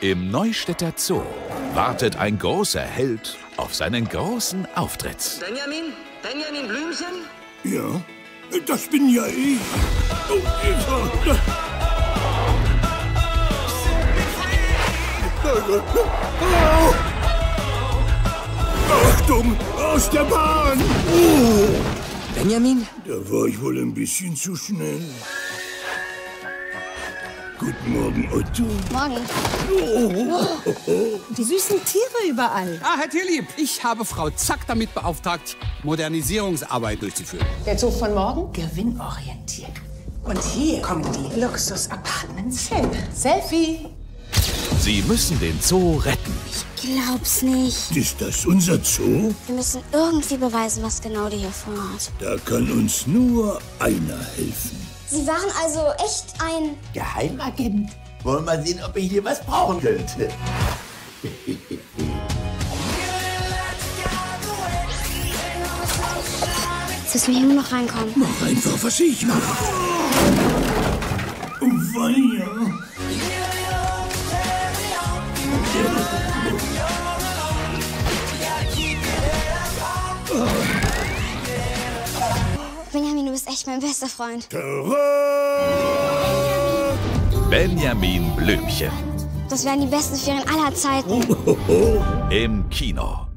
Im Neustädter Zoo wartet ein großer Held auf seinen großen Auftritt. Benjamin? Benjamin Blümchen? Ja, das bin ja ich. Oh, Achtung, aus der Bahn! Oh. Benjamin? Da war ich wohl ein bisschen zu schnell. Guten Morgen, Otto. Morgen. Oh. Die süßen Tiere überall. Ah, Herr Tierlieb, ich habe Frau Zack damit beauftragt, Modernisierungsarbeit durchzuführen. Der Zug von morgen? Gewinnorientiert. Und hier kommen die Luxus-Apartments hin. Selfie. Sie müssen den Zoo retten. Ich glaub's nicht. Ist das unser Zoo? Wir müssen irgendwie beweisen, was genau die hier vorhat. Da kann uns nur einer helfen. Sie waren also echt ein... Geheimagent? Wollen wir mal sehen, ob ihr hier was brauchen könnte. Jetzt müssen wir nur noch reinkommen. Mach einfach, was ich mache. Oh, weia. Benjamin, du bist echt mein bester Freund. Benjamin Blümchen. Das wären die besten Ferien aller Zeiten. Im Kino.